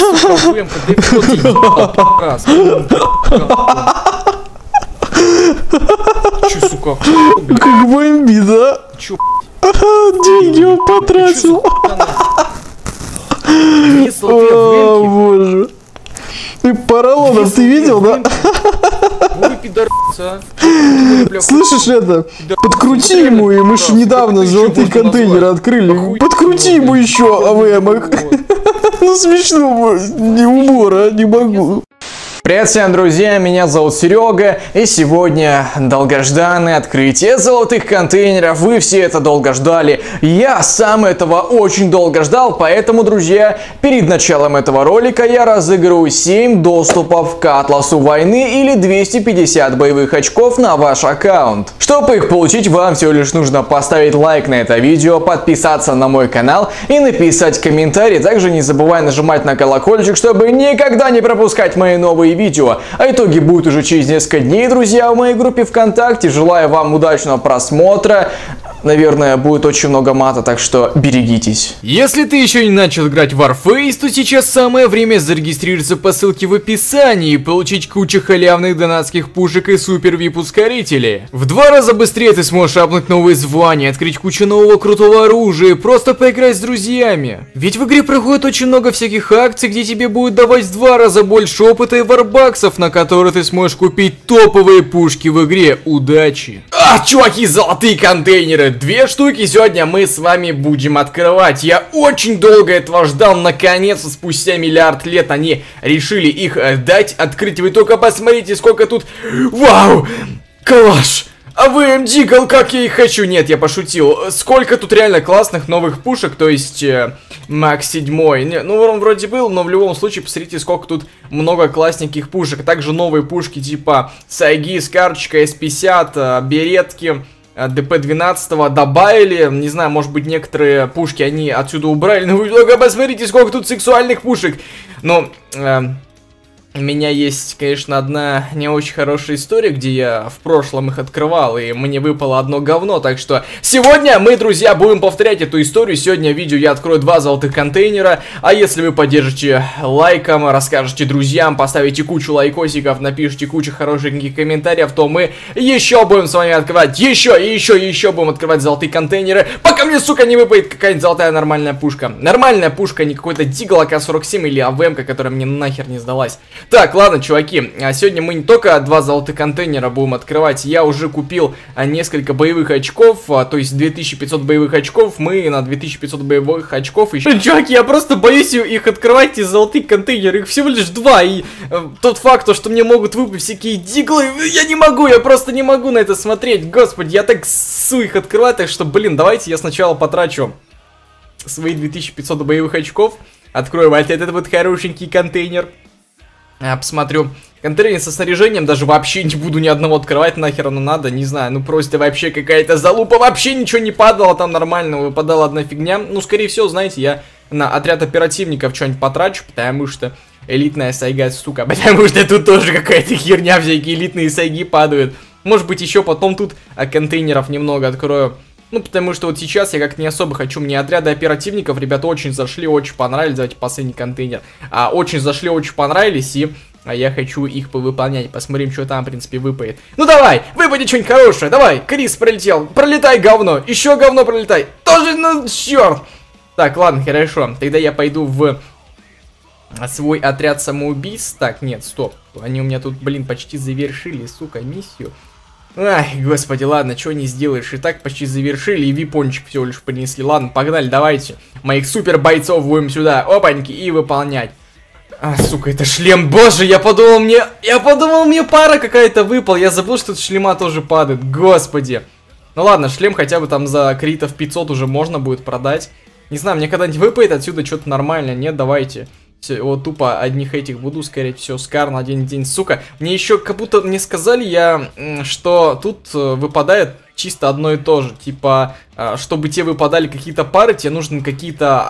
Спробуємо, куди платити. Раз. Че, сука? Как бомбит, да? Че, деньги он потратил. О, боже. Ты поролонов, ты видел, да? Слышишь это? Подкрути ему, и мы же недавно золотые контейнеры открыли. Подкрути ему еще АВМ. Ну смешно, не умора, не могу. Привет всем, друзья, меня зовут Серега, и сегодня долгожданное открытие золотых контейнеров. Вы все это долго ждали, я сам этого очень долго ждал, поэтому, друзья, перед началом этого ролика я разыграю 7 доступов к Атласу войны или 250 боевых очков на ваш аккаунт. Чтобы их получить, вам всего лишь нужно поставить лайк на это видео, подписаться на мой канал и написать комментарий. Также не забывай нажимать на колокольчик, чтобы никогда не пропускать мои новые видео. А итоги будут уже через несколько дней, друзья, в моей группе ВКонтакте. Желаю вам удачного просмотра. Наверное, будет очень много мата, так что берегитесь. Если ты еще не начал играть в Warface, то сейчас самое время зарегистрироваться по ссылке в описании и получить кучу халявных донатских пушек и супер вип-ускорителей. В 2 раза быстрее ты сможешь апнуть новые звания, открыть кучу нового крутого оружия и просто поиграть с друзьями. Ведь в игре проходит очень много всяких акций, где тебе будут давать в 2 раза больше опыта и варбаксов, на которые ты сможешь купить топовые пушки в игре. Удачи! А, чуваки, золотые контейнеры! 2 штуки сегодня мы с вами будем открывать. Я очень долго этого ждал. Наконец, спустя миллиард лет они решили их дать открыть. Вы только посмотрите, сколько тут... Вау! Класс! АВМ Дигл, как я их хочу. Нет, я пошутил. Сколько тут реально классных новых пушек. То есть, Макс 7. Ну, он вроде был, но в любом случае, посмотрите, сколько тут много классненьких пушек. Также новые пушки типа Сайги, Скарчика, С-50, Беретки... ДП-12 добавили, не знаю, может быть, некоторые пушки они отсюда убрали, но вы только посмотрите, сколько тут сексуальных пушек. Но у меня есть, конечно, одна не очень хорошая история, где я в прошлом их открывал, и мне выпало одно говно, так что сегодня мы, друзья, будем повторять эту историю. Сегодня в видео я открою 2 золотых контейнера, а если вы поддержите лайком, расскажете друзьям, поставите кучу лайкосиков, напишите кучу хорошеньких комментариев, то мы еще будем с вами открывать, еще будем открывать золотые контейнеры, пока мне, сука, не выпадет какая-нибудь золотая нормальная пушка. Нормальная пушка, не какой-то Дигл АК-47 или АВМ-ка, которая мне нахер не сдалась. Так, ладно, чуваки, сегодня мы не только 2 золотых контейнера будем открывать, я уже купил несколько боевых очков, то есть 2500 боевых очков, мы на 2500 боевых очков еще... Чуваки, я просто боюсь их открывать, из золотых контейнеров, их всего лишь 2, и тот факт, что мне могут выпасть всякие диглы, я не могу, я просто не могу на это смотреть, господи, я так ссу их открывать, так что, блин, давайте я сначала потрачу свои 2500 боевых очков, открою вот этот вот хорошенький контейнер. Посмотрю. Контейнер со снаряжением даже вообще не буду ни одного открывать, нахер оно надо, не знаю, ну просто вообще какая-то залупа, вообще ничего не падало, там нормально выпадала одна фигня. Ну, скорее всего, знаете, я на отряд оперативников что-нибудь потрачу, потому что элитная сайга, сука, потому что тут тоже какая-то херня, всякие элитные сайги падают. Может быть, еще потом тут контейнеров немного открою. Ну, потому что вот сейчас я как-то не особо хочу. Мне отряды оперативников, ребята, очень зашли, очень понравились. Давайте последний контейнер. Очень зашли, очень понравились, и я хочу их повыполнять. Посмотрим, что там, в принципе, выпадет. Ну, давай, выпадет что-нибудь хорошее. Давай, Крис пролетел. Пролетай, говно. Еще говно пролетай. Тоже, ну, черт. Так, ладно, хорошо. Тогда я пойду в свой отряд самоубийц. Так, нет, стоп. Они у меня тут, блин, почти завершили, сука, миссию. Ай, господи, ладно, чего не сделаешь. И так почти завершили, и випончик всего лишь принесли. Ладно, погнали, давайте. Моих супер бойцов будем сюда, опаньки, и выполнять. А, сука, это шлем, боже, я подумал, мне пара какая-то выпала. Я забыл, что тут шлема тоже падает, господи. Ну ладно, шлем хотя бы там за критов 500 уже можно будет продать. Не знаю, мне когда-нибудь выпадет отсюда что-то нормальное, нет, давайте. Все, вот тупо одних этих буду скорее всего. Скар на день, сука. Мне еще как будто мне сказали, что тут выпадает чисто одно и то же. Типа, чтобы тебе выпадали какие-то пары, тебе нужны какие-то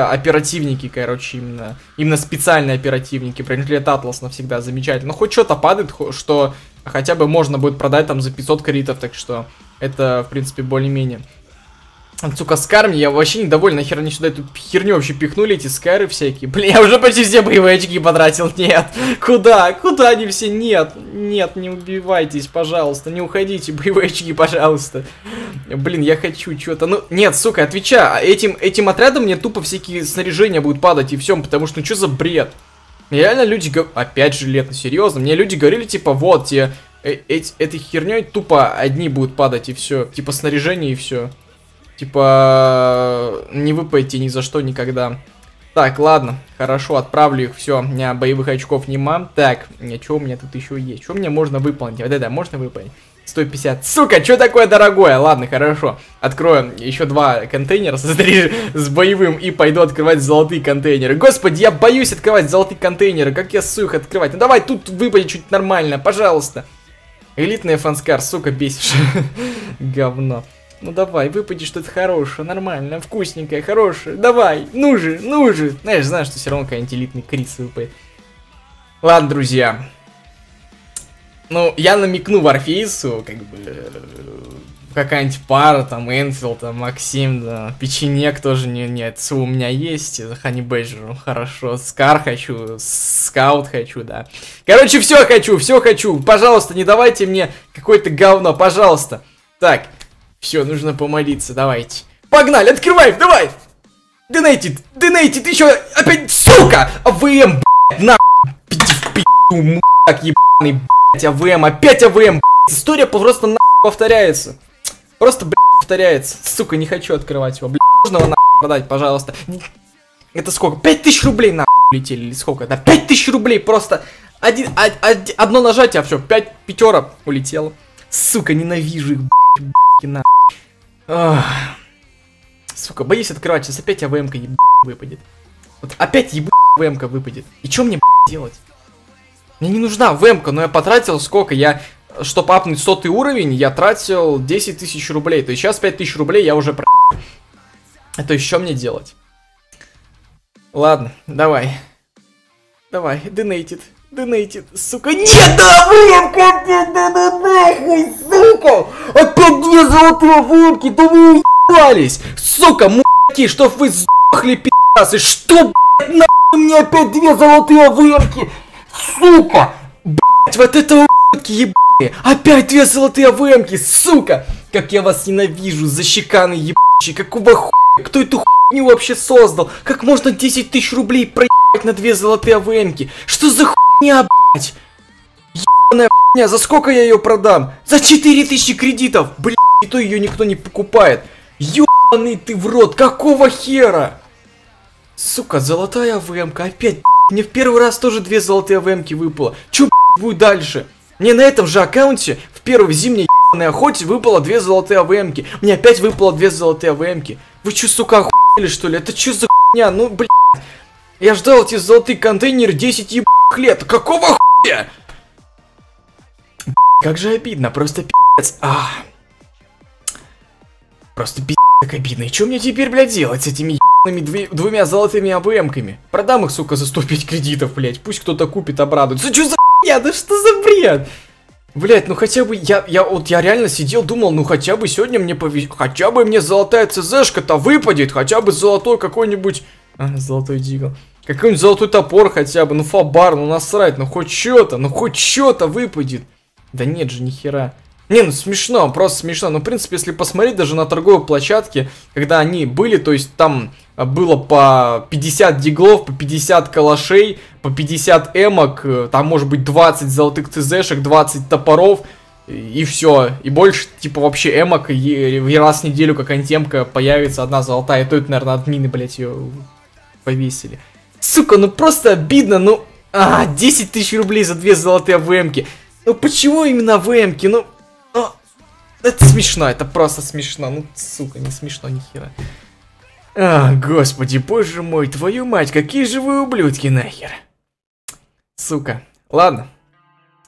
оперативники, короче, именно специальные оперативники. Бронежилет Атлас навсегда замечательно. Но хоть что-то падает, что хотя бы можно будет продать там за 500 критов, так что это, в принципе, более-менее Сука, скарм, я вообще недоволен, нахер они сюда эту херню вообще пихнули, эти скары всякие. Блин, я уже почти все боевые очки потратил, нет. Куда? Куда они все? Нет, нет, не убивайтесь, пожалуйста, не уходите, боевые очки, пожалуйста. Блин, я хочу что-то, ну, нет, сука, отвечаю, этим отрядом мне тупо всякие снаряжения будут падать и все, потому что, ну, что за бред? Реально люди, опять же, лето, серьезно, мне люди говорили, типа, вот, тебе этой херней тупо одни будут падать и все, типа, снаряжение и все. Типа, не выпадите ни за что никогда. Так, ладно, хорошо, отправлю их, все, у меня боевых очков нема. Так, что у меня тут еще есть? Что мне можно выполнить? Да, можно выполнить? 150. Сука, что такое дорогое? Ладно, хорошо, открою еще два контейнера с боевым и пойду открывать золотые контейнеры. Господи, я боюсь открывать золотые контейнеры, как я ссу их открывать? Ну давай, тут выпадет что-нибудь нормальное, пожалуйста. Элитная фанскар, сука, бесишь. Говно. Ну давай, выпади что-то хорошее, нормально, вкусненькое, хорошее. Давай, ну же, ну же. Знаешь, что все равно какой-нибудь элитный крис выпадет. Ладно, друзья. Ну, я намекну Warface'у, как бы... Какая-нибудь пара, там, Энфилд, там, Максим, да. Печенек тоже, нет, у меня есть. Ханибэджер, хорошо. Скар хочу, скаут хочу, да. Короче, все хочу, все хочу. Пожалуйста, не давайте мне какое-то говно, пожалуйста. Так. Все, нужно помолиться, давайте. Погнали, открывай, давай! Донейтит, донейтит, еще опять, сука! АВМ, блядь, на пи***ю, мудак, ебаный, блядь, АВМ, опять АВМ, блядь. История просто нахуй повторяется. Просто, блядь, повторяется. Сука, не хочу открывать его, блядь. Можно его нахуй продать, пожалуйста. Это сколько? 5000 рублей нахуй летели, или сколько? Да, 5000 рублей, просто одно нажатие, а все, 5 пятера улетело. Сука, ненавижу их, блядь, на. Ох. Сука, боюсь открывать, сейчас опять АВМ-ка еб... выпадет. Вот опять еб... АВМ-ка выпадет. И что мне б... делать? Мне не нужна АВМ-ка, но я потратил сколько? Я, чтобы апнуть 100 уровень, я тратил 10 тысяч рублей. То есть сейчас 5 тысяч рублей я уже... Это еще мне делать? Ладно, давай. Давай, донейтит. Донейтит, сука, нет, да, АВМ-ка, да, нахуй, сука, опять две золотые АВМ-ки, да вы уебались, сука, мудаки, чтоб вы сдохли, пидасы, что, блядь, нахуй мне опять две золотые АВМ-ки, сука, блядь, вот это ублюдки ебаные, опять две золотые АВМ-ки, сука, как я вас ненавижу, защеканы ебучие, какого хуя, кто эту хуйню вообще создал, как можно 10 тысяч рублей проебать на две золотые АВМ-ки, что за хуй? Ебаная хуйня, за сколько я ее продам? За 4000 кредитов, блядь, и то ее никто не покупает. Ебаный ты в рот, какого хера? Сука, золотая АВМ-ка, опять, блядь, мне в первый раз тоже две золотые АВМ-ки выпало. Че, блядь, будет дальше? Мне на этом же аккаунте в первой зимней ебаной охоте выпало две золотые АВМ-ки. Мне опять выпало две золотые АВМ-ки. Вы че, сука, охуели, что ли? Это че за хуйня? Ну, блядь. Я ждал эти золотые контейнеры 10 ебаных лет. Какого хуя? Как же обидно, просто пи***ц. Просто пи***ц как обидно. И что мне теперь, блядь, делать с этими ебаными двумя золотыми АВМ-ками? Продам их, сука, за 105 кредитов, блядь. Пусть кто-то купит, обрадуется. Что за хуйня? Да что за бред? Блядь, ну хотя бы я реально сидел, думал, ну хотя бы сегодня мне повезет. Хотя бы мне золотая ЦЗшка-то выпадет. Хотя бы золотой какой-нибудь... золотой дигл. Какой-нибудь золотой топор хотя бы, ну фабар, ну насрать, ну хоть что-то выпадет. Да нет же, нихера. Не, ну смешно, просто смешно. Ну, в принципе, если посмотреть даже на торговой площадке, когда они были, то есть там было по 50 диглов, по 50 калашей, по 50 эмок, там может быть 20 золотых ЦЗшек, 20 топоров, и все. И больше, типа, вообще эмок, и раз в неделю какая-нибудь эмка появится, одна золотая, и то это, наверное, админы, блядь, ее... повесили. Сука, ну просто обидно, ну... 10 тысяч рублей за две золотые АВМ-ки. Ну почему именно АВМ-ки? Ну... Это смешно, это просто смешно. Ну, сука, не смешно нихера. Господи, боже мой, твою мать, какие же вы ублюдки нахер. Сука, ладно.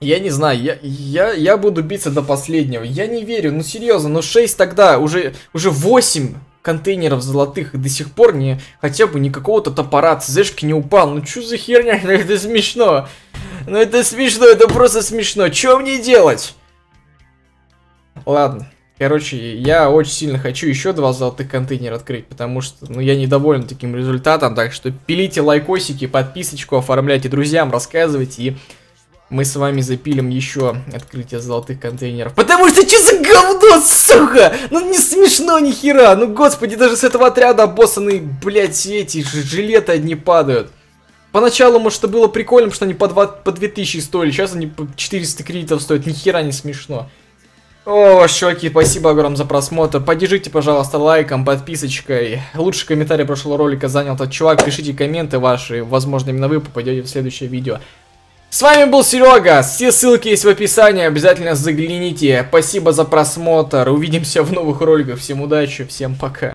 Я не знаю, я буду биться до последнего. Я не верю, ну серьезно, ну 6 тогда, уже 8... контейнеров золотых и до сих пор не хотя бы ни какого-то топора ЦЗшки не упал. Ну чё за херня? Ну это смешно. Ну это смешно, это просто смешно. Чё мне делать? Ладно. Короче, я очень сильно хочу еще 2 золотых контейнера открыть, потому что, ну, я недоволен таким результатом. Так что пилите лайкосики, подписочку, оформляйте друзьям, рассказывайте, и мы с вами запилим еще открытие золотых контейнеров. Потому что че за говно, сука? Ну не смешно ни хера. Ну господи, даже с этого отряда обоссанные, блядь, эти жилеты одни падают. Поначалу, может, это было прикольно, что они по 2000 стоили, сейчас они по 400 кредитов стоят, ни хера не смешно. О, щеки, спасибо огромное за просмотр. Поддержите, пожалуйста, лайком, подписочкой. Лучший комментарий прошлого ролика занял тот чувак. Пишите комменты ваши, возможно, именно вы попадете в следующее видео. С вами был Серега, все ссылки есть в описании, обязательно загляните. Спасибо за просмотр, увидимся в новых роликах, всем удачи, всем пока.